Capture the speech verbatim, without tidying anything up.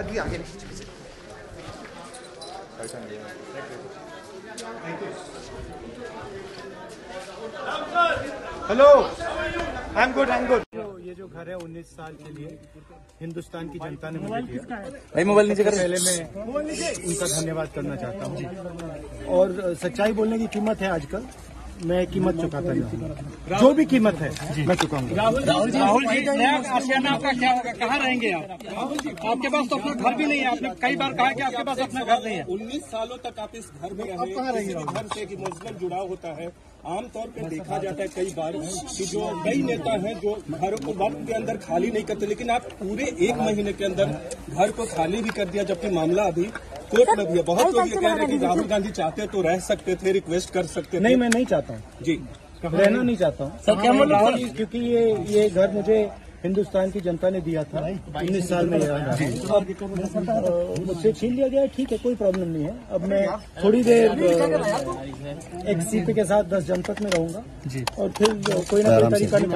अगली आगे hello I am good I am good. ये जो घर है उन्नीस साल के लिए हिंदुस्तान की जनता ने मुझे दिया। पहले मैं उनका धन्यवाद करना चाहता हूँ और सच्चाई बोलने की कीमत है आजकल। मैं कीमत चुकाता हूँ, जो भी कीमत है मैं चुकाऊंगा। राहुल जी राहुल जी नया आशियाना आपका क्या होगा, कहाँ रहेंगे आप? राहुल जी आपके पास तो अपना घर भी नहीं है। आपने कई बार कहा कि आपके पास अपना घर नहीं है। उन्नीस सालों तक आप इस घर में आप कहाँ रहेंगे? घर से एक इमोशनल जुड़ाव होता है। आमतौर पर देखा जाता है कई बार कि जो कई नेता हैं जो घरों को वक्त के अंदर खाली नहीं करते, लेकिन आप पूरे एक महीने के अंदर घर को खाली भी कर दिया, जबकि मामला अभी कोर्ट में भी है। बहुत लोग ये कह रहे हैं कि राहुल गांधी चाहते तो रह सकते थे, रिक्वेस्ट कर सकते थे। नहीं, मैं नहीं चाहता हूँ जी, रहना नहीं चाहता हूँ, क्योंकि ये ये घर मुझे हिंदुस्तान की जनता ने दिया था। उन्नीस साल में मुझसे छीन लिया गया, ठीक है, कोई प्रॉब्लम नहीं है। अब मैं थोड़ी देर एक सीट के साथ दस जनपद में रहूंगा और फिर कोई ना कोई तरीका